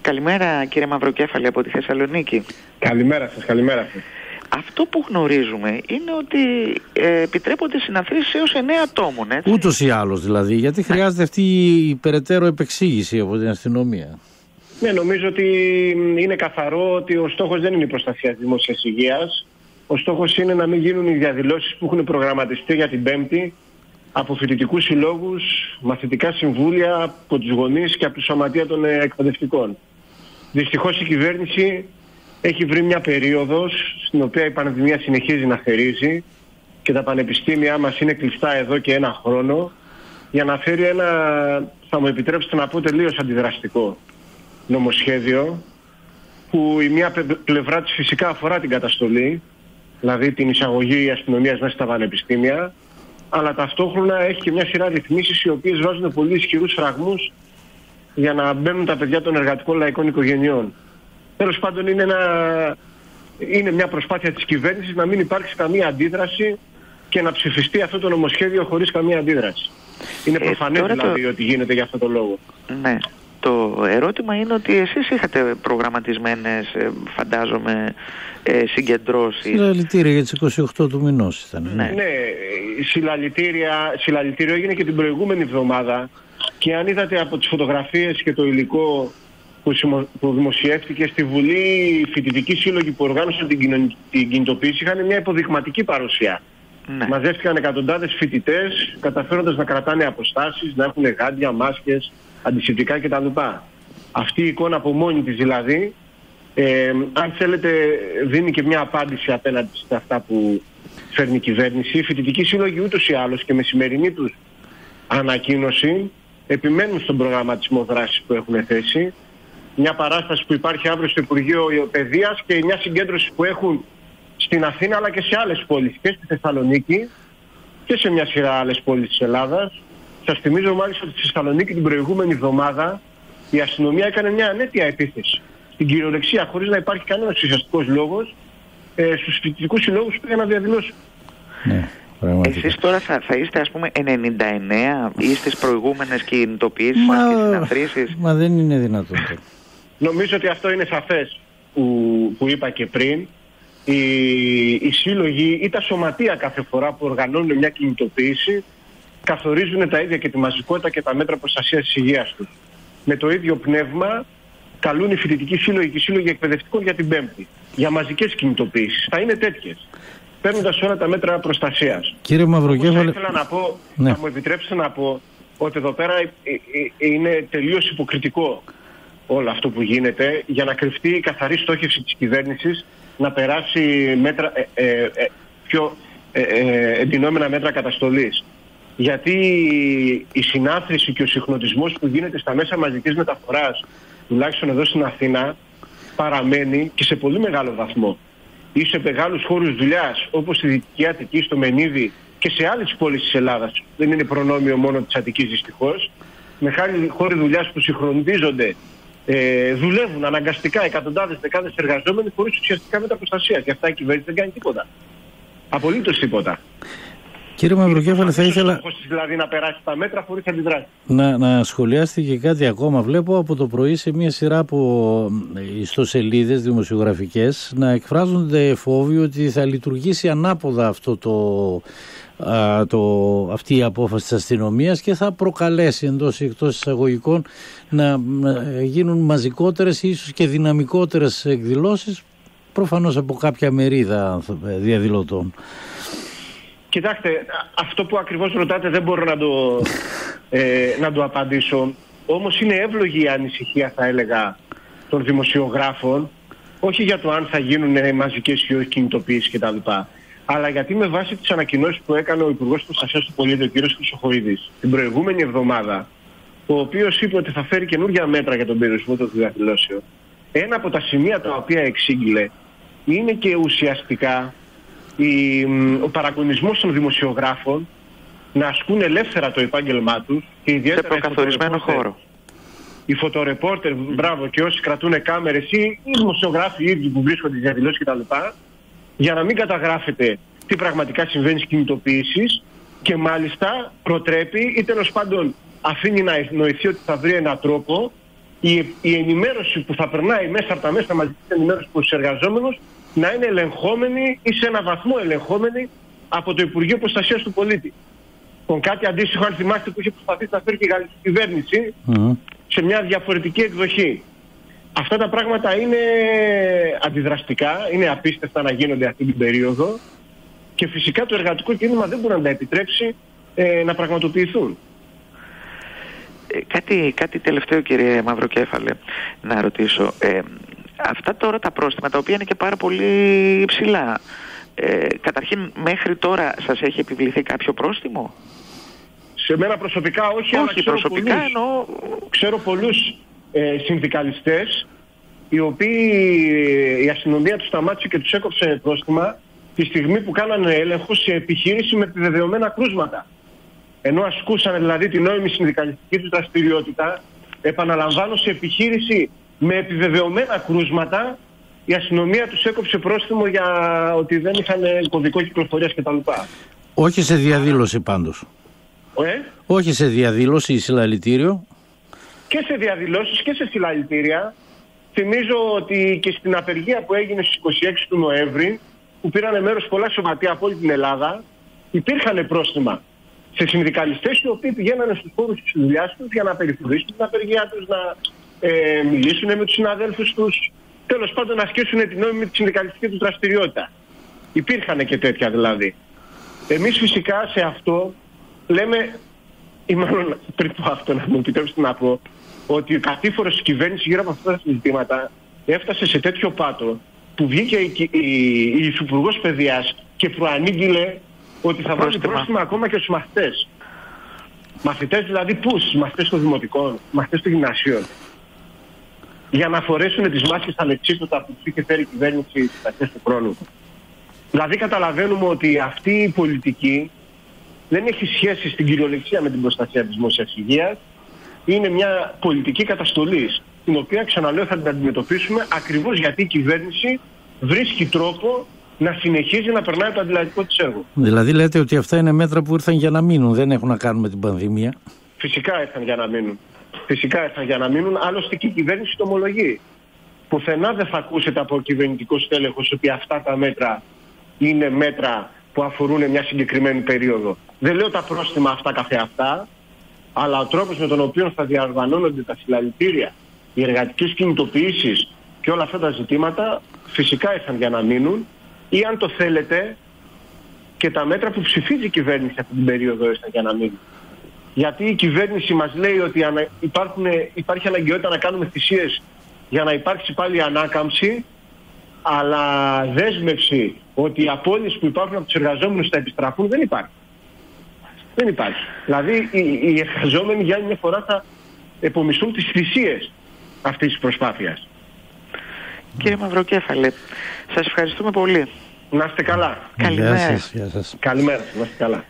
Καλημέρα κύριε Μαυροκέφαλη από τη Θεσσαλονίκη. Καλημέρα σας, καλημέρα σας. Αυτό που γνωρίζουμε είναι ότι επιτρέπονται συναθρήσεις έως 9 ατόμων, έτσι. Ούτως ή άλλως δηλαδή, γιατί χρειάζεται αυτή η περαιτέρω επεξήγηση από την αστυνομία. Ναι, νομίζω ότι είναι καθαρό ότι ο στόχος δεν είναι η προστασία της δημόσιας υγείας. Ο στόχος είναι να μην γίνουν οι διαδηλώσεις που έχουν προγραμματιστεί για την Πέμπτη από φοιτητικούς συλλόγους, μαθητικά συμβούλια, από τους γονείς και από τη σωματεία των εκπαιδευτικών. Δυστυχώς η κυβέρνηση έχει βρει μια περίοδος στην οποία η πανδημία συνεχίζει να θερίζει και τα πανεπιστήμια μας είναι κλειστά εδώ και ένα χρόνο για να φέρει ένα, θα μου επιτρέψετε να πω, τελείως αντιδραστικό νομοσχέδιο που η μία πλευρά της φυσικά αφορά την καταστολή, δηλαδή την εισαγωγή αστυνομίας μέσα στα πανεπιστήμια, αλλά ταυτόχρονα έχει και μια σειρά ρυθμίσεις οι οποίες βάζουν πολύ ισχυρούς φραγμούς για να μπαίνουν τα παιδιά των εργατικών λαϊκών οικογενειών. Τέλος πάντων είναι, είναι μια προσπάθεια της κυβέρνησης να μην υπάρξει καμία αντίδραση και να ψηφιστεί αυτό το νομοσχέδιο χωρίς καμία αντίδραση. Είναι προφανές δηλαδή ότι γίνεται για αυτό το λόγο. Ναι. Το ερώτημα είναι ότι εσείς είχατε προγραμματισμένες, φαντάζομαι, συγκεντρώσεις. Συλλαλητήρια για τις 28 του μηνός ήταν. Ναι, ναι, συλλαλητήριο έγινε και την προηγούμενη εβδομάδα και αν είδατε από τις φωτογραφίες και το υλικό που δημοσιεύτηκε στη Βουλή, οι φοιτητικοί σύλλογοι που οργάνωσαν την κινητοποίηση είχαν μια υποδειγματική παρουσία. Ναι. Μαζεύτηκαν εκατοντάδες φοιτητές, καταφέροντας να κρατάνε αποστάσεις, να έχουν γάντια, μάσκες, αντισηπτικά κτλ. Αυτή η εικόνα από μόνη της δηλαδή, αν θέλετε, δίνει και μια απάντηση απέναντι σε αυτά που φέρνει η κυβέρνηση. Οι φοιτητικοί σύλλογοι ούτως ή άλλως και με σημερινή τους ανακοίνωση επιμένουν στον προγραμματισμό δράσης που έχουν θέσει. Μια παράσταση που υπάρχει αύριο στο Υπουργείο Παιδείας και μια συγκέντρωση που έχουν στην Αθήνα αλλά και σε άλλες πόλεις, και στη Θεσσαλονίκη και σε μια σειρά άλλες πόλεις της Ελλάδας. Σας θυμίζω μάλιστα ότι στη Θεσσαλονίκη την προηγούμενη εβδομάδα η αστυνομία έκανε μια ανέτεια επίθεση στην κυριολεξία, χωρίς να υπάρχει κανένας ουσιαστικός λόγος, στους φοιτητικούς συλλόγους που πήγαν να διαδηλώσουν. Ναι. Εσείς τώρα θα είστε, ας πούμε, 99 ή στις προηγούμενες κινητοποιήσεις και συναθρήσεις? Μα δεν είναι δυνατόν. Νομίζω ότι αυτό είναι σαφές που είπα και πριν. Οι σύλλογοι ή τα σωματεία κάθε φορά που οργανώνουν μια κινητοποίηση καθορίζουν τα ίδια και τη μαζικότητα και τα μέτρα προστασίας της υγείας τους. Με το ίδιο πνεύμα καλούν οι φοιτητικοί σύλλογοι και οι σύλλογοι εκπαιδευτικών για την Πέμπτη, για μαζικές κινητοποίησεις. Θα είναι τέτοιες, παίρνοντας όλα τα μέτρα προστασίας. Κύριε Μαυροκέφαλη, ήθελα να πω, ναι, θα μου επιτρέψετε να πω ότι εδώ πέρα είναι τελείως υποκριτικό όλο αυτό που γίνεται για να κρυφτεί η καθαρή στόχευση της κυβέρνησης να περάσει μέτρα, πιο εντυνόμενα μέτρα καταστολής. Γιατί η συνάθρηση και ο συχνοτισμός που γίνεται στα μέσα μαζικής μεταφοράς, τουλάχιστον εδώ στην Αθήνα, παραμένει και σε πολύ μεγάλο βαθμό. Ή σε μεγάλους χώρους δουλειάς, όπως στη Δυτική Αττική, στο Μενίδη και σε άλλες πόλεις της Ελλάδας. Δεν είναι προνόμιο μόνο της Αττικής δυστυχώς. Μεγάλοι χώροι δουλειάς που συγχρονίζονται, δουλεύουν αναγκαστικά εκατοντάδες, δεκάδες εργαζόμενοι χωρίς ουσιαστικά μέτρα προστασίας. Γι' αυτά η κυβέρνηση δεν κάνει τίποτα. Απολύτως τίποτα. Κύριε Μαυροκέφαλη, θα ήθελα δηλαδή να περάσει τα μέτρα χωρίς αντιδράσει. Να σχολιάσετε και κάτι ακόμα. Βλέπω από το πρωί σε μια σειρά από ιστοσελίδες δημοσιογραφικές να εκφράζονται φόβοι ότι θα λειτουργήσει ανάποδα αυτό αυτή η απόφαση της αστυνομίας και θα προκαλέσει εντός ή εκτός εισαγωγικών να γίνουν μαζικότερες ή ίσως και δυναμικότερες εκδηλώσεις, προφανώς από κάποια μερίδα διαδηλωτών. Κοιτάξτε, αυτό που ακριβώς ρωτάτε δεν μπορώ να το απαντήσω. Όμως είναι εύλογη η ανησυχία, θα έλεγα, των δημοσιογράφων, όχι για το αν θα γίνουν μαζικές ή όχι κινητοποιήσεις κτλ. Αλλά γιατί με βάση τις ανακοινώσεις που έκανε ο Υπουργός Προστασίας του Πολίτη, ο κ. Χρυσοχοΐδης, την προηγούμενη εβδομάδα, ο οποίος είπε ότι θα φέρει καινούργια μέτρα για τον περιορισμό των διαδηλώσεων, ένα από τα σημεία τα οποία εξήγηλε είναι και ουσιαστικά ο παραγωνισμός των δημοσιογράφων να ασκούν ελεύθερα το επάγγελμά τους και ιδιαίτερα σε προκαθορισμένο χώρο. Οι φωτορεπόρτερ, μπράβο, και όσοι κρατούν κάμερες ή οι δημοσιογράφοι οι ίδιοι που βρίσκονται στις διαδηλώσεις κτλ. Για να μην καταγράφεται τι πραγματικά συμβαίνει στις κινητοποιήσεις και μάλιστα προτρέπει ή τέλος πάντων αφήνει να εννοηθεί ότι θα βρει έναν τρόπο η ενημέρωση που θα περνάει μέσα από τα μέσα μαζικής ενημέρωσης προς τους εργαζόμενους να είναι ελεγχόμενη ή σε ένα βαθμό ελεγχόμενη από το Υπουργείο Προστασίας του Πολίτη. Τον κάτι αντίστοιχο, αν θυμάστε, που είχε προσπαθήσει να φέρει και η γαλλική κυβέρνηση σε μια διαφορετική εκδοχή. Αυτά τα πράγματα είναι αντιδραστικά, είναι απίστευτα να γίνονται αυτή την περίοδο και φυσικά το εργατικό κίνημα δεν μπορεί να τα επιτρέψει να πραγματοποιηθούν. Κάτι τελευταίο, κύριε Μαυροκέφαλε, να ρωτήσω. Αυτά τώρα τα πρόστιμα, τα οποία είναι και πάρα πολύ υψηλά, καταρχήν μέχρι τώρα σας έχει επιβληθεί κάποιο πρόστιμο? Σε μένα προσωπικά όχι, αλλά ξέρω προσωπικά, πολλούς, εννοώ... ξέρω πολλούς συνδικαλιστές οι οποίοι η αστυνομία τους σταμάτησε και τους έκοψε πρόστιμα τη στιγμή που κάνανε έλεγχο σε επιχείρηση με επιβεβαιωμένα κρούσματα. Ενώ ασκούσαν δηλαδή την νόημη συνδικαλιστική του δραστηριότητα, επαναλαμβάνω, σε επιχείρηση με επιβεβαιωμένα κρούσματα, η αστυνομία τους έκοψε πρόστιμο για ότι δεν είχαν κωδικό κυκλοφορίας κτλ. Όχι σε διαδήλωση πάντως. Όχι σε διαδήλωση ή συλλαλητήριο. Και σε διαδηλώσεις και σε συλλαλητήρια. Θυμίζω ότι και στην απεργία που έγινε στις 26 του Νοέμβρη, που πήρανε μέρος πολλά σωματεία από όλη την Ελλάδα, υπήρχαν πρόστιμα σε συνδικαλιστές οι οποίοι πηγαίνανε στους χώρους της δουλειάς τους για να περιφρουρήσουν την απεργία τους, να μιλήσουν με τους συναδέλφους τους, τέλος πάντων να ασκήσουν την νόμιμη τη συνδικαλιστική τους δραστηριότητα. Υπήρχαν και τέτοια δηλαδή. Εμείς φυσικά σε αυτό λέμε, ή μάλλον πριν από αυτό να μου επιτρέψετε να πω, ότι ο κατήφορος της κυβέρνησης γύρω από αυτά τα συζητήματα έφτασε σε τέτοιο πάτο που βγήκε η Υφυπουργός Παιδείας και προανήγγειλε ότι θα βάλει πρόστιμα ακόμα και στους μαθητές. Μαθητές δηλαδή πούς, μαθητές των δημοτικών, μαθητές των γυμνασίων. Για να φορέσουν τις μάσκες αλεξίπτωτα που τους είχε φέρει η κυβέρνηση στις αρχές του χρόνου. Δηλαδή καταλαβαίνουμε ότι αυτή η πολιτική δεν έχει σχέση στην κυριολεξία με την προστασία της δημόσιας υγείας. Είναι μια πολιτική καταστολής, την οποία ξαναλέω θα την αντιμετωπίσουμε ακριβώς γιατί η κυβέρνηση βρίσκει τρόπο να συνεχίζει να περνάει το αντιλαϊκό της έργο. Δηλαδή λέτε ότι αυτά είναι μέτρα που ήρθαν για να μείνουν, δεν έχουν να κάνουν με την πανδημία. Φυσικά ήρθαν για να μείνουν. Φυσικά ήρθαν για να μείνουν, άλλωστε και η κυβέρνηση το ομολογεί. Πουθενά δεν θα ακούσετε από κυβερνητικό στέλεχος ότι αυτά τα μέτρα είναι μέτρα που αφορούν μια συγκεκριμένη περίοδο. Δεν λέω τα πρόστιμα αυτά καθεαυτά, αλλά ο τρόπος με τον οποίο θα διαργανώνονται τα συλλαλητήρια, οι εργατικές κινητοποιήσεις και όλα αυτά τα ζητήματα φυσικά ήρθαν για να μείνουν, ή αν το θέλετε και τα μέτρα που ψηφίζει η κυβέρνηση αυτή την περίοδο ήρθαν για να μείνουν. Γιατί η κυβέρνηση μας λέει ότι υπάρχει αναγκαιότητα να κάνουμε θυσίες για να υπάρξει πάλι ανάκαμψη, αλλά δέσμευση ότι οι απώλειες που υπάρχουν από τους εργαζόμενους θα επιστραφούν δεν υπάρχει. Δεν υπάρχει. Δηλαδή οι εργαζόμενοι για άλλη μια φορά θα επομισθούν τις θυσίες αυτής της προσπάθειας. Κύριε Μαυροκέφαλε, σας ευχαριστούμε πολύ. Να είστε καλά. Καλημέρα. Γεια σας. Καλημέρα. Να είστε καλά.